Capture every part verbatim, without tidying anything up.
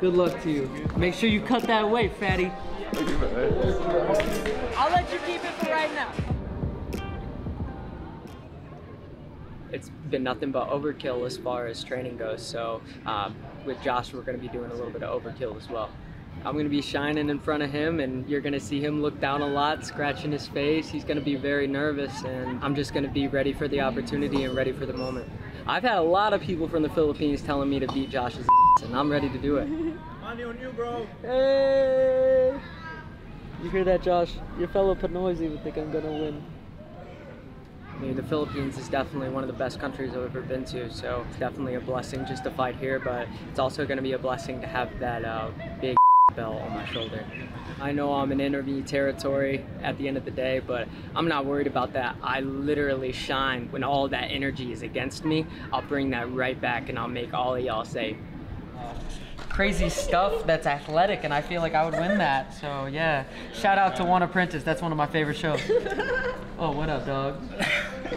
Good luck to you. Make sure you cut that away, fatty. I'll let you keep it for right now. It's been nothing but overkill as far as training goes, so um, with Josh, we're going to be doing a little bit of overkill as well. I'm going to be shining in front of him, and you're going to see him look down a lot, scratching his face. He's going to be very nervous, and I'm just going to be ready for the opportunity and ready for the moment. I've had a lot of people from the Philippines telling me to beat Josh's ass, and I'm ready to do it. Money on you, bro. Hey! You hear that, Josh? Your fellow Pinoys would think I'm going to win. I mean, the Philippines is definitely one of the best countries I've ever been to, so it's definitely a blessing just to fight here, but it's also going to be a blessing to have that uh, big bell on my shoulder. I know I'm in interview territory at the end of the day, but I'm not worried about that. I literally shine when all that energy is against me. I'll bring that right back and I'll make all of y'all say crazy stuff that's athletic, and I feel like I would win that. So yeah, shout out to One Apprentice. That's one of my favorite shows. Oh, what up, dog?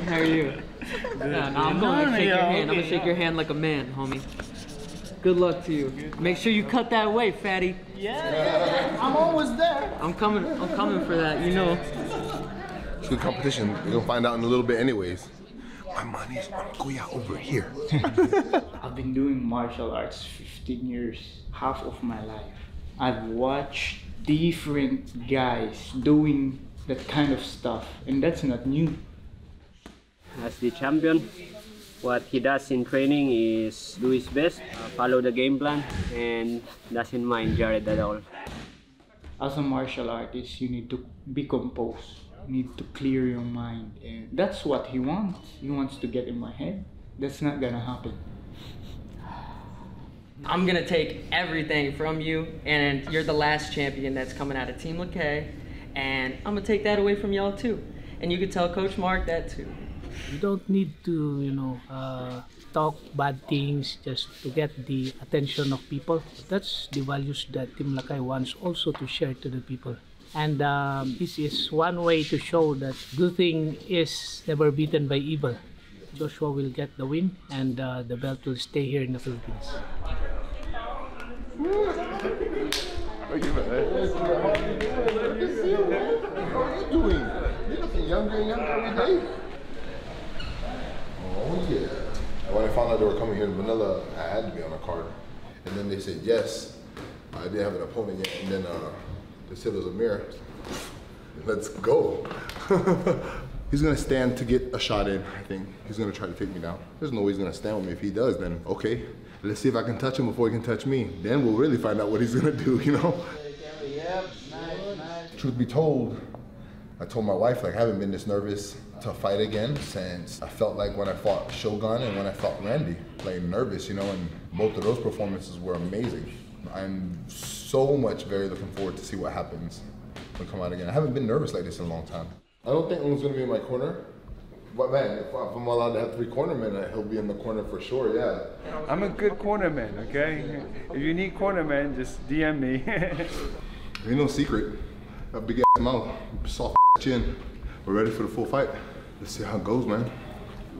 How are you? Good. No, no, I'm gonna shake your hand. I'm gonna shake your hand like a man, homie. Good luck to you. Make sure you cut that away, fatty. Yeah, I'm always there. I'm coming. I'm coming for that. You know. It's good competition. You're gonna find out in a little bit, anyways. My money's on Kuya over here. I've been doing martial arts fifteen years, half of my life. I've watched different guys doing that kind of stuff, and that's not new. As the champion, what he does in training is do his best, follow the game plan, and doesn't mind Jarred at all. As a martial artist, you need to be composed, you need to clear your mind, and that's what he wants. He wants to get in my head. That's not gonna happen. I'm gonna take everything from you, and you're the last champion that's coming out of Team Lakay, and I'm gonna take that away from y'all too. And you can tell Coach Mark that too. You don't need to, you know, uh, talk bad things just to get the attention of people. That's the values that Team Lakay wants also to share to the people. And um, this is one way to show that good thing is never beaten by evil. Joshua will get the win, and uh, the belt will stay here in the Philippines. Thank you, man. Good to see you, man. How are you doing? You're looking younger and younger every day. Oh yeah. When I found out they were coming here in Manila, I had to be on a card. And then they said yes. I didn't have an opponent yet. And then uh, they said it was a mirror. Let's go. He's gonna stand to get a shot in, I think. He's gonna try to take me down. There's no way he's gonna stand with me. If he does, then okay. Let's see if I can touch him before he can touch me. Then we'll really find out what he's gonna do, you know? Yep. Nice, nice. Truth be told, I told my wife, like, I haven't been this nervous to fight again since I felt like when I fought Shogun and when I fought Randy, like, nervous, you know, and both of those performances were amazing. I'm so much very looking forward to see what happens when I come out again. I haven't been nervous like this in a long time. I don't think Un's gonna be in my corner, but man, if I'm allowed to have three cornermen, he'll be in the corner for sure, yeah. I'm a good cornerman, okay? If you need cornermen, just D M me. Ain't no secret. A big ass mouth, soft chin. We're ready for the full fight. Let's see how it goes, man.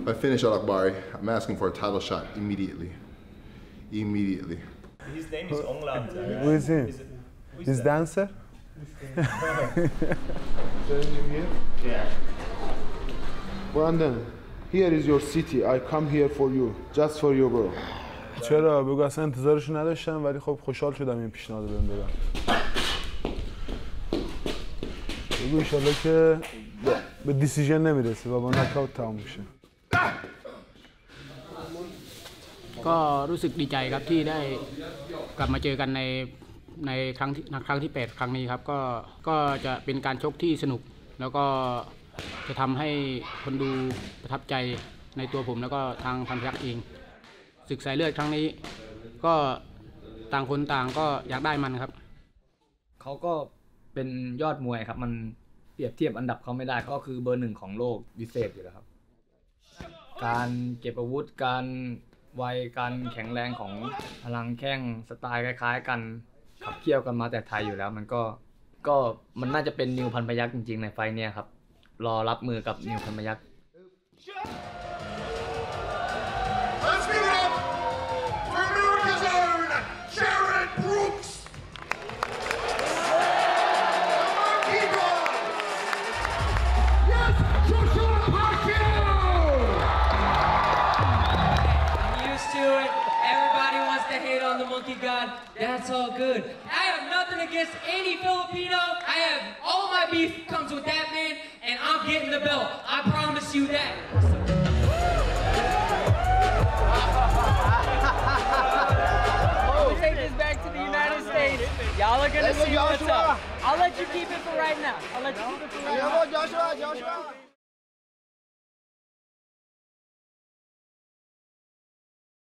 If I finish Al Akbari, I'm asking for a title shot immediately. Immediately. His name is Onglam. Who is him? Is it, who is His that? dancer? Yeah. Brandon, here is your city. I come here for you, just for you, bro. چرا بگو اصلا انتظارش نداشتم ولی خب خوشحال شدم این پیشنهاد بهم دادن. بگو انشالله که به دیسیژن نمیرسی و با نکاوت تمام میشه.ก็รู้สึกดีใจครับที่ได้กลับมาเจอกันในในครั้งที่ครั้งที่แปดครั้งนี้ครับก็ก็จะเป็นการชกที่สนุกแล้วก็จะทำให้คนดูประทับใจในตัวผมแล้วก็ทางพันพยัคฆ์เองศึกสายเลือดครั้งนี้ก็ต่างคนต่างก็อยากได้มันครับเขาก็เป็นยอดมวยครับมันเปรียบเทียบอันดับเขาไม่ได้ก็คือเบอร์หนึ่งของโลกวิเศษอยู่แล้วครับการเก็บอาวุธการไวการแข็งแรงของพลังแข้งสไตล์คล้ายๆกันขับเคี่ยวกันมาแต่ไทยอยู่แล้วมันก็ก็มันน่าจะเป็นนิวพันพยัคฆ์จริงๆในไฟเนี่ยครับรอรับมือกับนิวพันพยัคฆ์Jarred Brooks! That's all good. I have nothing against any Filipino. I have all my beef comes with that man, and I'm getting the belt. I promise you that. We'll take this back to the United States. Y'all are gonna see what's up. I'll let you keep it for right now. I'll let you keep it for right now. Joshua, Joshua.